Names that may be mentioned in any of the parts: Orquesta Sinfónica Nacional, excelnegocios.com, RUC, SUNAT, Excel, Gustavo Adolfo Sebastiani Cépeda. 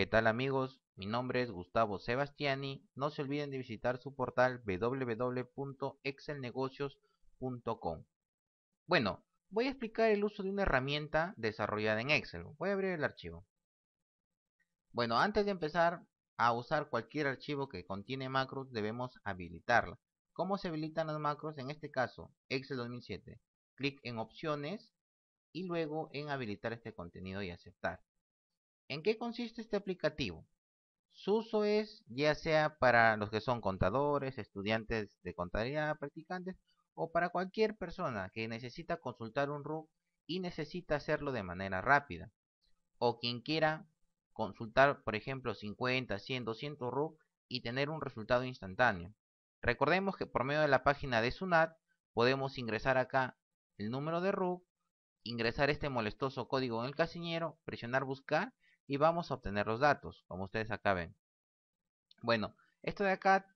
¿Qué tal amigos? Mi nombre es Gustavo Sebastiani. No se olviden de visitar su portal www.excelnegocios.com. Bueno, voy a explicar el uso de una herramienta desarrollada en Excel. Voy a abrir el archivo. Bueno, antes de empezar a usar cualquier archivo que contiene macros, debemos habilitarla. ¿Cómo se habilitan las macros? En este caso, Excel 2007. Clic en opciones y luego en habilitar este contenido y aceptar. ¿En qué consiste este aplicativo? Su uso es ya sea para los que son contadores, estudiantes de contabilidad, practicantes, o para cualquier persona que necesita consultar un RUC y necesita hacerlo de manera rápida. O quien quiera consultar, por ejemplo, 50, 100, 200 RUC y tener un resultado instantáneo. Recordemos que por medio de la página de SUNAT podemos ingresar acá el número de RUC, ingresar este molestoso código en el casillero, presionar buscar, y vamos a obtener los datos, como ustedes acá ven. Bueno, esto de acá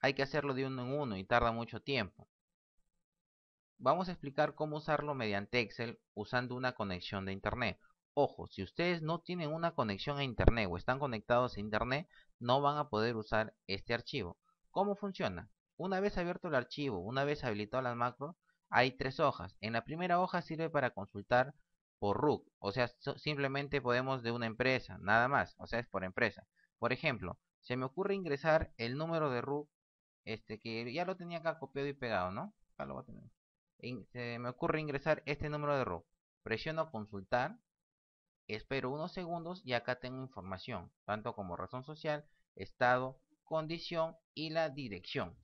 hay que hacerlo de uno en uno y tarda mucho tiempo. Vamos a explicar cómo usarlo mediante Excel usando una conexión de internet. Ojo, si ustedes no tienen una conexión a internet o están conectados a internet, no van a poder usar este archivo. ¿Cómo funciona? Una vez abierto el archivo, una vez habilitado las macros, hay tres hojas. En la primera hoja sirve para consultar por RUC, o sea, simplemente podemos de una empresa, nada más, o sea, es por empresa. Por ejemplo, se me ocurre ingresar el número de RUC, que ya lo tenía acá copiado y pegado, ¿no? Acá lo voy a tener. Se me ocurre ingresar este número de RUC, presiono consultar, espero unos segundos y acá tengo información, tanto como razón social, estado, condición y la dirección.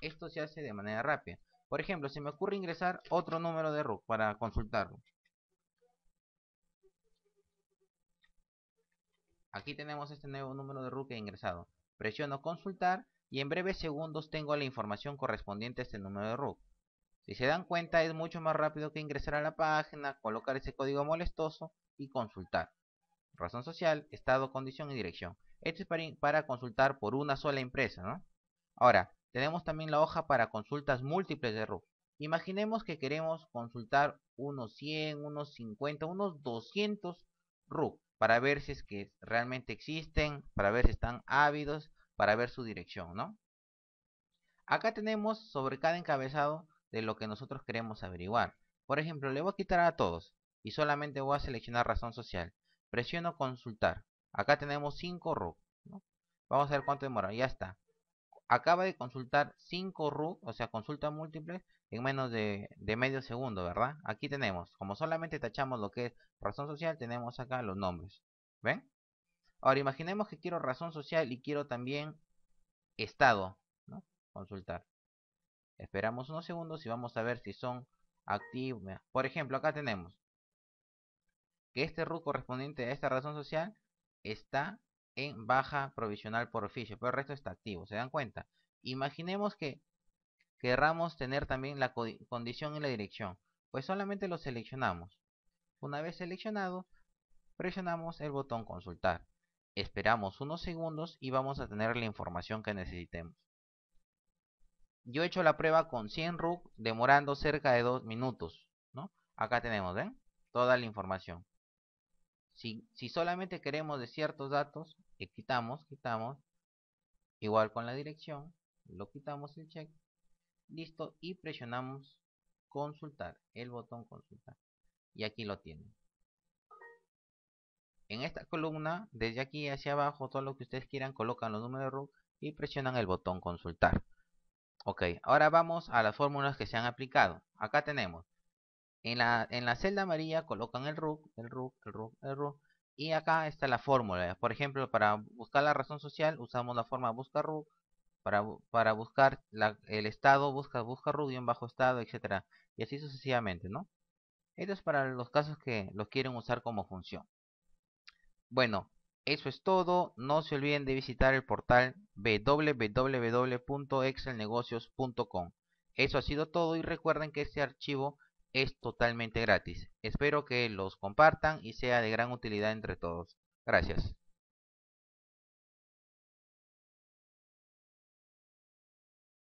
Esto se hace de manera rápida. Por ejemplo, se me ocurre ingresar otro número de RUC para consultarlo. Aquí tenemos este nuevo número de RUC ingresado. Presiono consultar y en breves segundos tengo la información correspondiente a este número de RUC. Si se dan cuenta, es mucho más rápido que ingresar a la página, colocar ese código molestoso y consultar. Razón social, estado, condición y dirección. Esto es para consultar por una sola empresa, ¿no? Ahora, tenemos también la hoja para consultas múltiples de RUC. Imaginemos que queremos consultar unos 100, unos 50, unos 200 RUC. Para ver si es que realmente existen, para ver si están ávidos, para ver su dirección, ¿no? Acá tenemos sobre cada encabezado de lo que nosotros queremos averiguar. Por ejemplo, le voy a quitar a todos y solamente voy a seleccionar razón social. Presiono consultar. Acá tenemos 5 RUC, ¿no? Vamos a ver cuánto demora. Ya está. Acaba de consultar 5 RUC, o sea, consulta múltiple en menos de medio segundo, ¿verdad? Aquí tenemos, como solamente tachamos lo que es razón social, tenemos acá los nombres. ¿Ven? Ahora imaginemos que quiero razón social y quiero también estado, ¿no? Consultar. Esperamos unos segundos y vamos a ver si son activos. Por ejemplo, acá tenemos que este RUC correspondiente a esta razón social está en baja provisional por oficio, pero el resto está activo, ¿se dan cuenta? Imaginemos que querramos tener también la condición y la dirección, pues solamente lo seleccionamos. Una vez seleccionado, presionamos el botón consultar. Esperamos unos segundos y vamos a tener la información que necesitemos. Yo he hecho la prueba con 100 RUC demorando cerca de 2 minutos, ¿no? Acá tenemos, ¿ven? Toda la información. Si solamente queremos de ciertos datos, quitamos, igual con la dirección, lo quitamos el check, listo, y presionamos consultar, el botón consultar, y aquí lo tienen. En esta columna, desde aquí hacia abajo, todo lo que ustedes quieran, colocan los números de RUC y presionan el botón consultar. Ok, ahora vamos a las fórmulas que se han aplicado. Acá tenemos. En la celda amarilla colocan el RUC, y acá está la fórmula. Por ejemplo, para buscar la razón social usamos la forma busca RUC, para buscar el estado busca RUC y un bajo estado, etc. Y así sucesivamente, ¿no? Esto es para los casos que los quieren usar como función. Bueno, eso es todo. No se olviden de visitar el portal www.excelnegocios.com. Eso ha sido todo y recuerden que este archivo es totalmente gratis. Espero que los compartan y sea de gran utilidad entre todos. Gracias.